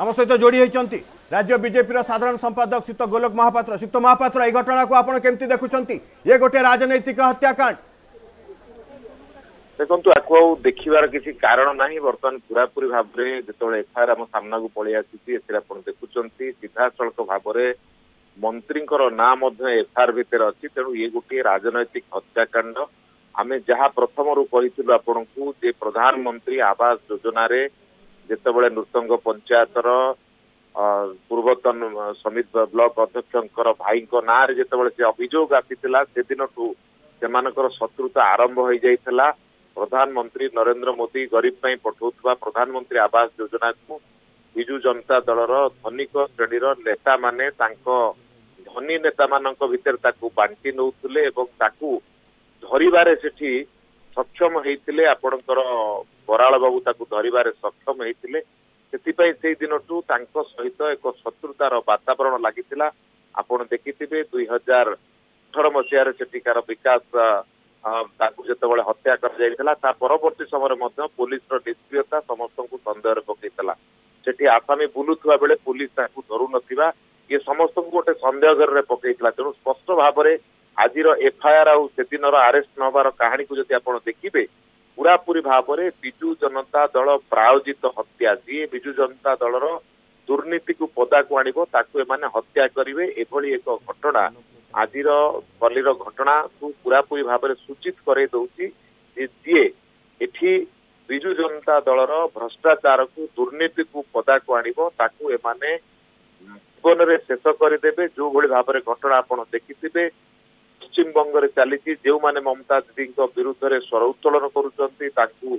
आम सहित जोड़ी होती राज्य बीजेपी साधारण संपादक श्रीयुक्त गोलक महापात्र। श्रीयुक्त महापात्र, यह घटना को आपड़ केमती देखुंट? ये गोटे राजनैतिक हत्याकांड। देखो आपको देखार किसी कारण ना, बर्तमान पूरापूरी भाव में जो एफआईआर आम सामना को पलि आसी देखुं सीधासख भाव में मंत्री ना एफआईआर भितर अच्छी। तेणु ये गोटे राजनैतिक हत्याकांड। आम जहाँ प्रथम कही आपण को प्रधानमंत्री आवास योजना जितेबाला नृतंग पंचायतर पूर्वतन समित ब्लॉक अध्यक्ष भाई ना जिते अभियोग आसी से दिन ठू से शत्रुता आरंभ हो जाता। प्रधानमंत्री नरेंद्र मोदी गरीब पर पठाऊ प्रधानमंत्री आवास योजना को विजु जनता दलर धनिक श्रेणीर नेता माने धनी नेता मान भीतर बांटी नौले धरवे सेठी सक्षम होते। आपणकर बराल बाबू धरवे सक्षम होते से दिन ठू सहित एक शत्रुतार वातावरण लगी। आपड़ देखि 2018 मसीह सेठिकार विकास जो हत्या कर परवर्ती समय पुलिस निष्क्रियता समस्त को सन्देह पकड़ा से आसामी बुलूवा बेले पुलिस धरू ना ये समस्त को गोटे सन्देह घर में पकड़ा। तेणु स्पष्ट भाव में आज एफआईआर आदिन आरेस्ट नवार कहानी को जब आप देखिए पूरापूरी भाव में विजु जनता दल प्रायोजित हत्या। जी विजु जनता दलर दुर्नीति को पदा को आने हत्या करेंगे एभली एक घटना आज कलिर घटना को पूरापूरी भाव में सूचित करे दूसरी जी एठी विजु जनता दलर भ्रष्टाचार को दुर्नीति को पदा को आने जीवन में शेष करदे। जो भाई भाव में घटना आप देखिथे पश्चिमबंग में चली जो मैंने ममता दीदी विरुद्ध में स्वर उत्तोलन करूँ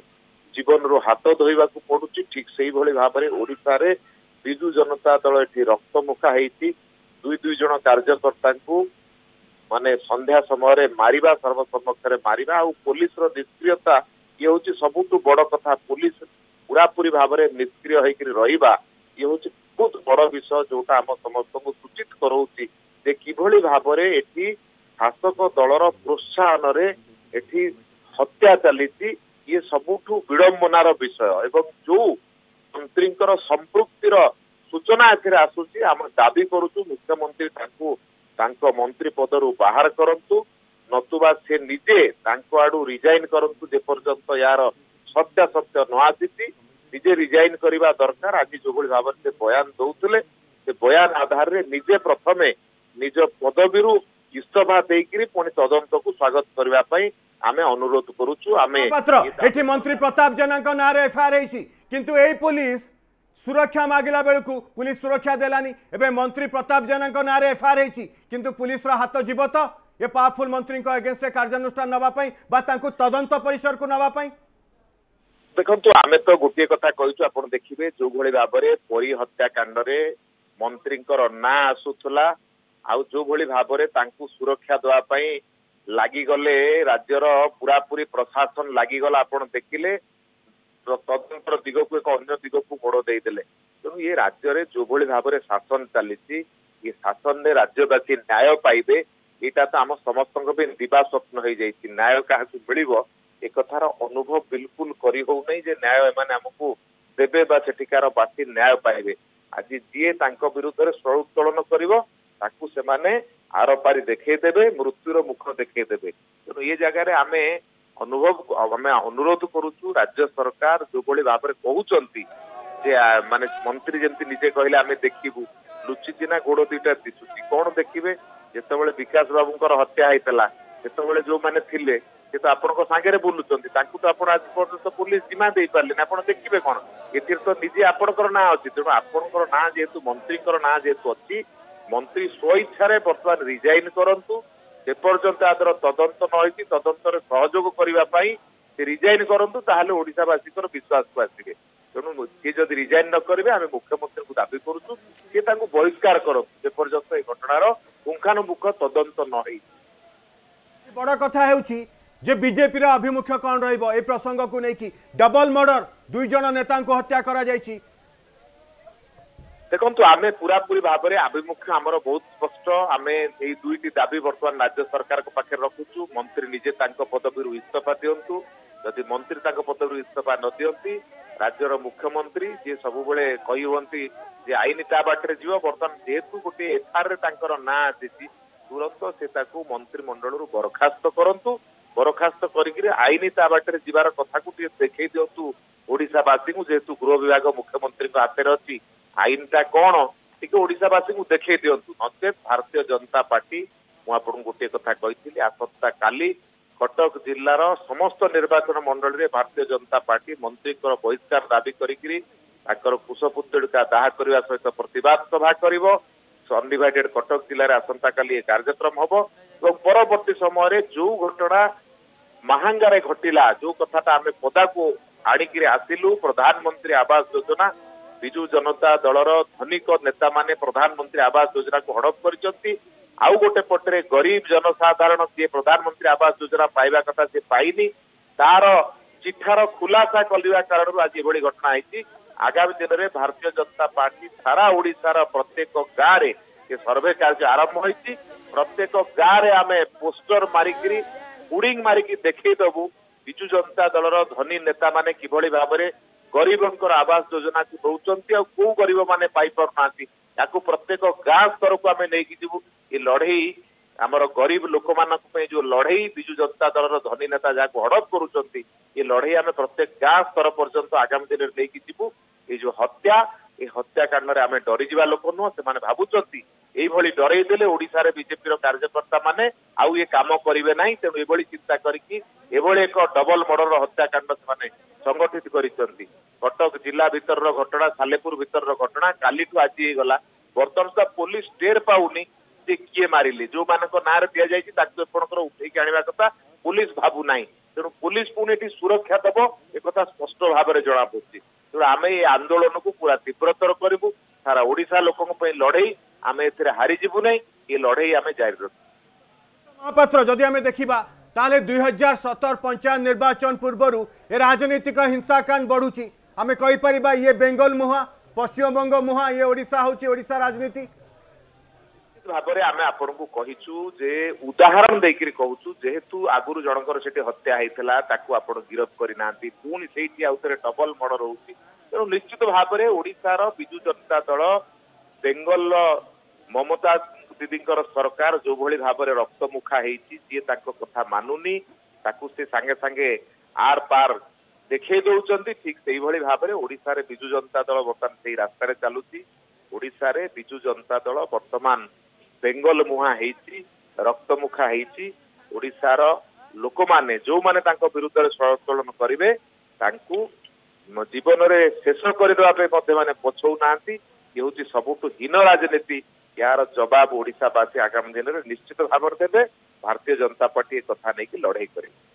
जीवन रू हाथ धोवा पड़ू। ठीक से भाव में ओडिशा रे विजु जनता दल ये रक्तमुखा होती। दुई दुई जन कार्यकर्ता माने संध्या समय मारिबा सर्वसम्मक्ष मारिबा और पुलिस निष्क्रियता ये हूँ सबुठ बड़ कथा। पुलिस पूरापूरी भाव में निष्क्रिय होकर ये हूँ बहुत बड़ विषय जोटा आम समस्त को सूचित कराऊँ जे किभली भाव में एटी शासक दलर प्रोत्साहन रे एटी हत्या चलती। ये सबुठ विडंबनार विषय एवं जो मंत्री संपृक्तिर सूचना एथेर आसुची। आम दाबी करूचु मुख्यमंत्री मंत्री पदरू बाहर करंतु नतुबा से निजे आड़ रिजाइन करंतु जेपर्यंत यार सत्यासत्य न आसी निजे रिजाइन करवा दरकार। आज जो भाव से बयान दौले से बयान आधार में निजे प्रथमे निज पदवीर इस्तफा देकर पुणी तदंत को स्वागत करने आमे अनुरोध करूचु। आमे मंत्री प्रताप जेना ना एफआईआर किंतु एही पुलिस सुरक्षा मागिला बेलू पुलिस सुरक्षा देलानी। एवं मंत्री प्रताप जेना ना एफआईआर किंतु पुलिस हाथ जीव तो ये पावरफुल मंत्री एगेन्स्ट कार्यानुष्ठान नापी तदंत परिसर को नापी। देखो आम तो गोटे कथा कहूँ आप देखिए जो भाई भाव में परी हत्याकांड मंत्री ना आसूला आउ जो भाई भाव में सुरक्षा देवाई लगिगले राज्यर पूरापूरी प्रशासन लगिगला। आप देखिले तदंतर दिग को एक अन्य दिग को मोड़ देदेले। तेणु ये राज्य में जो भाई भाव में शासन चली शासन में राज्यवासी न्याय पाइबे यहाँ तो आम समस्त दिवा स्वप्न हो जाती। न्याय क्या मिल एक अनुभव बिल्कुल करना न्याय एम आमको देवे सेठिकार बासी न्याय पाइबे। आज जी विरुद्ध स्वर उत्तोलन कर आर पारी देखेदेवे मृत्युर मुख देखेदेवे। तेणु ये जगार आम अनुभव आम अनुरोध करूचु राज्य सरकार जो भाई भाव में कहते माने मंत्री जमी निजे कहले आम देखू लुचिना गोड़ दुटा दिशुची कौन देखिए जिते विकास बाबू हत्या होता से जो मैंने थे सी तो आपण सागर बुलूं तो आप आज पर्यटन पुलिस जिमा दे पारे आप देखिए कौन एथर तो निजे आपणकर ना अच्छी। तेणु आपण ना जेहेतु मंत्री ना जेहेतु अच्छी मंत्री स्वेच्छार बर्तमान रिजाइन करूँ जेपर्यंत आदर तदंत न होती तदंतर सहयोग करने से रिजाइन करूँ ताशावासी विश्वास को आसवे। तेणु सी जदि रिजाइन न करेंगे आम मुख्यमंत्री को दावी करूँ सी बहिष्कार करूँ जेपर्यंत यह घटनार पुंखानुपुख तदंत न हो। बड़ कथा जे बीजेपी अभिमुख्य कौन रही प्रसंग को लेकिन डबल मर्डर दुई जन नेता को हत्या करा जायछि। देखो आम पूरापूरी भाव में आभिमुख्य आम बहुत स्पष्ट। आम ये दुईटी दाबी बर्तमान राज्य सरकार को पाखे रखुचु मंत्री निजे पदवीर इस्तफा दिंतु जदि मंत्री पदवीर इस्तफा न दिंती राज्यर मुख्यमंत्री जी सब बेले कही हमें जे आईन ता बाटे जीव बर्तमान जेहेतु गोटे एफआईआर तांकर ना आसी तुरंत से मंत्रिमंडल बरखास्त करूँ बरखास्त कर आईन ता बाटे जीवार कथा को देखई दिंतु ओडावासी जेहेतु गृह विभाग मुख्यमंत्री हाथ में अच्छी आईन टा कौन ओडावासी देखई दिंतु नचे भारतीय जनता पार्टी मुझे गोटे कथा कही आसंता काली कटक जिलार समस्त निर्वाचन मंडल में भारतीय जनता पार्टी मंत्री बहिष्कार दावी कर कुशपुतलिका दाह करने सहित प्रतिवाद सभा अनडिवाइडेड कटक जिले में आसंता काली कार्यक्रम हम और परवर्ती समय जो घटना महांगारे घटला जो कथाटा आम पदा को आणिक आसिलु प्रधानमंत्री आवास योजना विजु जनता दलर धनिक नेता माने प्रधानमंत्री आवास योजना को हड़प कर आउ गोटे पटे गरीब जनसाधारण जी प्रधानमंत्री आवास योजना पाइबा कथा से पाइनी तार चिठार खुलासा करने कारण आज ये घटना है। आगामी दिन में भारतीय जनता पार्टी सारा ओडिशार प्रत्येक गाँव में सर्वे कार्य आरंभ होती प्रत्येक गाँव में आम पोस्टर मारिक होर्डिंग मारिक देखू विजु जनता दलर धनी नेता माने किभली भाबरे गरीबंकर आवास योजना को दौरान कौ गरीब माने पाई पारनांती ताकू प्रत्येक गाँव स्तर को आम नहीं जीवु ये लड़े आमर गरीब लोक मानी जो लड़े विजु जनता दलर धनी नेता जहाँ हड़प करुंच ये लड़े आम प्रत्येक गाँव स्तर पर्यटन आगामी दिन में नहीं जीवु ये जो हत्या ये हत्याकांड में आम डरी जा लोक नुह से भावुंट ये डरे देले ओडिशारे बीजेपी कार्यकर्ता माने आउ ये काम करेंगे ना तेणु ये चिंता करके एक डबल मर्डर हत्याकांड से संगठित करटक जिला भर घटना सालेपुर भर घटना काली आज ही गला बर्तमान सुधा पुलिस टेर पाऊनी किए मारे जो मान ना दि जाती उठेक आने कथा पुलिस भावुना तेणु पुलिस पुणी सुरक्षा दब एक स्पष्ट भाव में जना पड़ी तेणु आम ये आंदोलन को पूरा तीव्रतर करूँ सारा ओडिशा लोकों लड़े आम ए हारिजु ना ये लड़े आम जारी रख महापात्र जदि आम देखा 2017 पंचायत निर्वाचन पूर्वर ये राजनीतिक हिंसाकांड बढ़ुची आम कहीपर ये बेंगल मुहा पश्चिमबंग मुहा ये ओडिशा होची ओडिशा राजनीति भाव में आम आपण को कहीचु जे उदाहरण देकर कहूँ जेहेतु आगुरी जनकर से हत्या होता आपड़ गिरफ करना पुणी से डबल मर्डर होती तेणु निश्चित भाव में ओडिशार विजु जनता दल बेंगल ममता दीदी सरकार जो भली भाव में रक्तमुखा होती कथा मानुनी से सांगे सांगे आर पार देखई दौरान ठीक से भाव में ओडिशारे विजु जनता दल बर्तमान से रास्तार चलुची ओडिशारे विजु जनता दल बर्तमान बेंगल मुहा होती रक्तमुखा होती ओडिशार लोक मैंने जो मैंने विरुद्ध षडोलन करेंगे जीवन में शेष करने पछौना ये हूँ सबुठ हीन राजनीति यार जवाब ओडिशावासी आगामी दिन में निश्चित भाव में देवे भारतीय जनता पार्टी एक कथा नहीं लड़ाई करे।